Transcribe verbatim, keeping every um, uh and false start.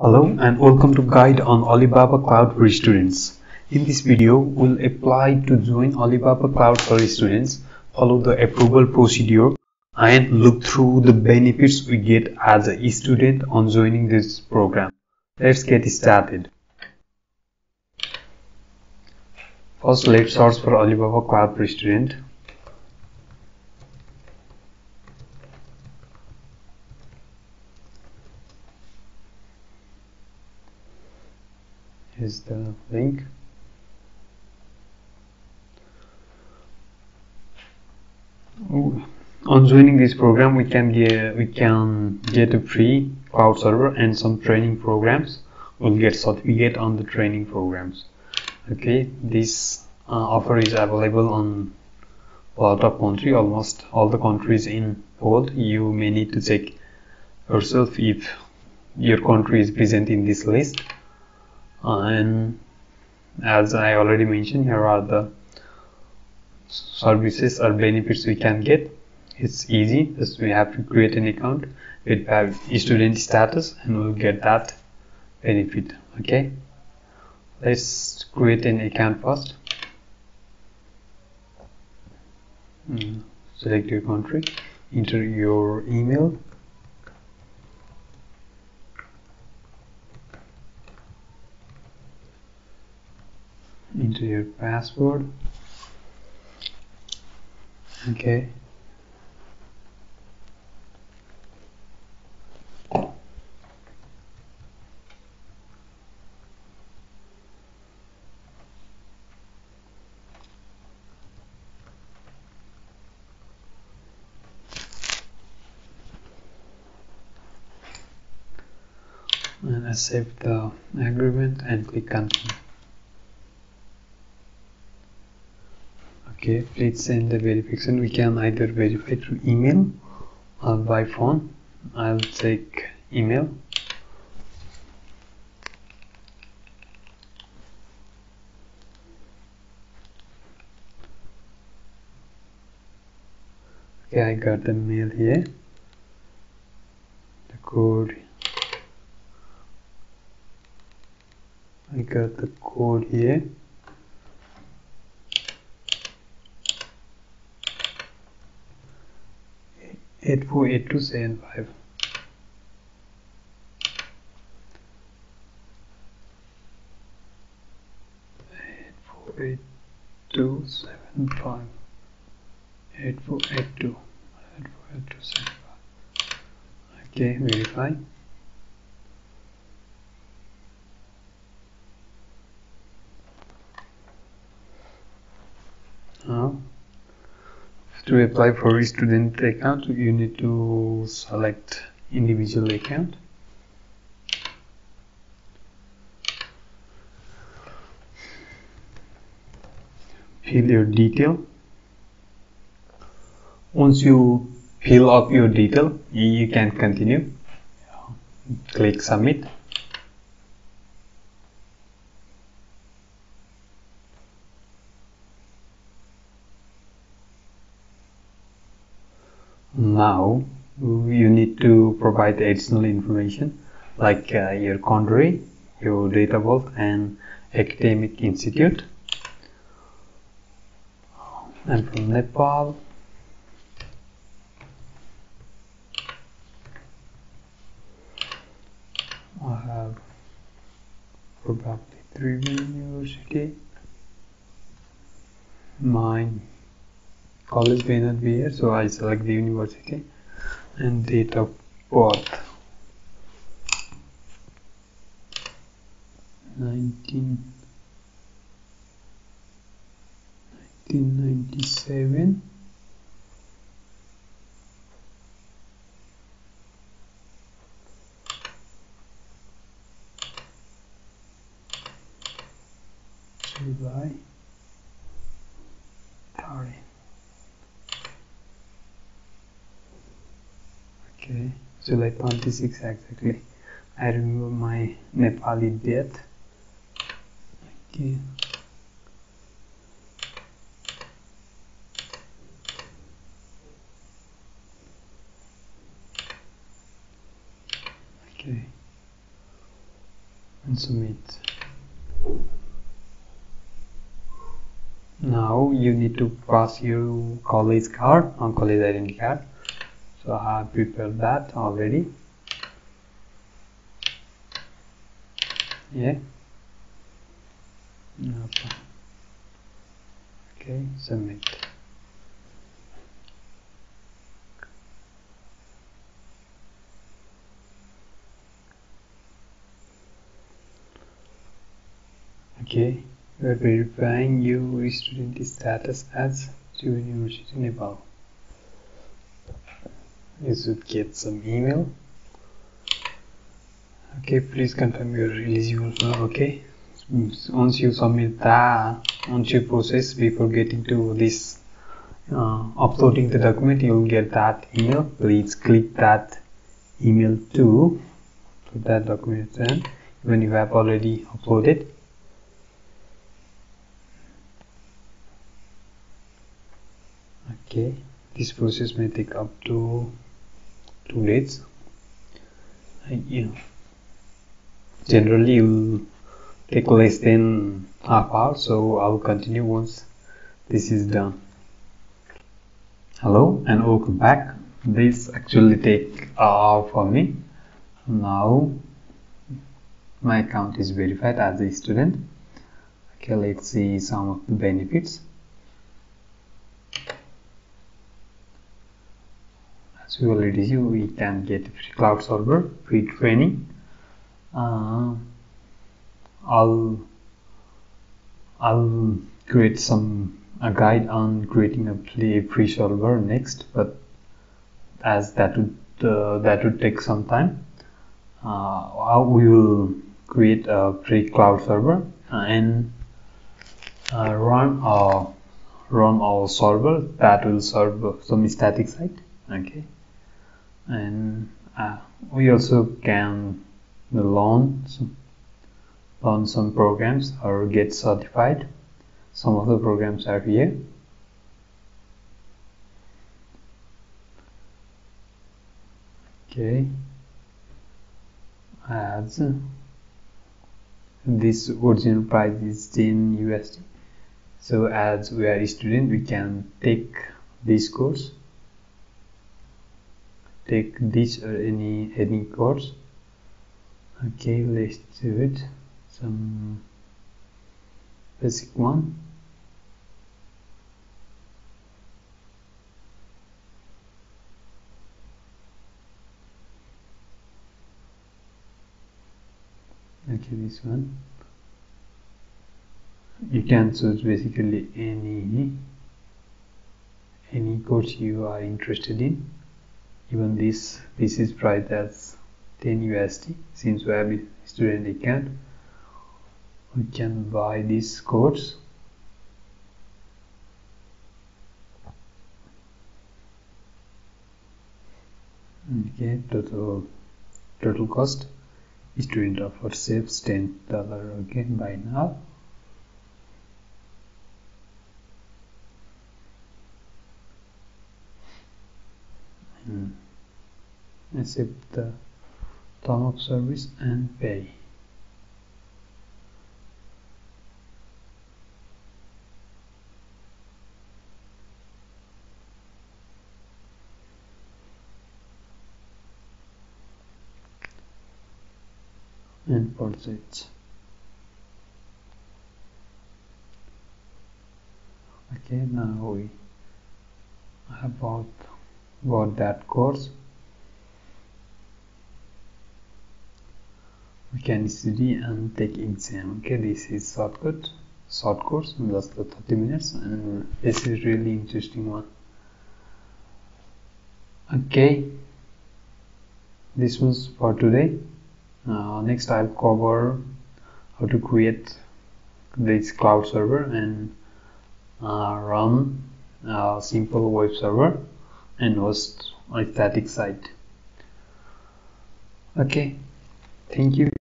Hello and welcome to guide on Alibaba Cloud for students. In this video, we'll apply to join Alibaba Cloud for students, follow the approval procedure and look through the benefits we get as a student on joining this program. Let's get started. First, let's search for Alibaba Cloud for student. Is the link. Ooh. On joining this program, we can get we can get a free cloud server and some training programs. We'll get certificate on the training programs. Okay, this uh, offer is available on a lot of country, almost all the countries in world. You may need to check yourself if your country is present in this list. Uh, and as I already mentioned, here are the services or benefits we can get. It's easy, just we have to create an account with student status and we'll get that benefit. Okay, let's create an account first. Mm, select your country, enter your email. Into your password. Okay. And I save the agreement and click continue. Okay, please send the verification. We can either verify through email or by phone. I'll take email. Okay, I got the mail here. The code. I got the code here. eight four eight two seven five. eight four eight two seven five. eight four eight two. eight four eight two seven five. Okay, verify. Now, to apply for a student account, you need to select individual account. Fill your detail. Once you fill up your detail, you can continue. Click submit. Now you need to provide additional information like uh, your country, your date of birth and academic institute. I'm from Nepal. I have probably three university. Mine college may not be here, so I select the university and date of birth nineteen ninety-seven. July. Okay, July twenty-sixth exactly. I remember my Nepali date. Okay. Okay. and submit. Now you need to pass your college card or college identity card. So I have prepared that already. Yeah. Okay. Okay, submit. Okay, you are verifying your student status as student University in Nepal. You should get some email. Okay, please confirm your eligible. Okay, once you submit that, once you process before getting to this uh, uploading the document, you will get that email. Please click that email to put that document in when you have already uploaded. Okay, this process may take up to two days. I, yeah. Generally, it will take less than half hour, so I'll continue once this is done. Hello and welcome back. This actually take an hour for me. Now my account is verified as a student. Okay, let's see some of the benefits. As we already see, we can get free cloud server, free training, uh, I'll, I'll create some a guide on creating a free server next, but as that would, uh, that would take some time, uh, we will create a free cloud server and uh, run, our, run our server that will serve some static site. Okay, and uh, we also can launch, launch some programs or get certified. Some of the programs are here. Okay, as this original price is ten U S D, so as we are a student, we can take this course. Take this or any any course. Okay, let's do it. Some basic one. Okay, this one. You can choose basically any any course you are interested in. Even this, this is priced as ten U S D. Since we have a student account, we can buy this course. Okay, total total cost. Student offer saves ten dollar. Okay, buy now. Accept the term of service and pay. And purchase. Okay, now we have bought, bought that course. We can study and take exam. Okay, this is shortcut, short course, just the thirty minutes, and this is really interesting one. Okay, this was for today. Uh, next, I'll cover how to create this cloud server and uh, run a simple web server and host a static site. Okay. Thank you.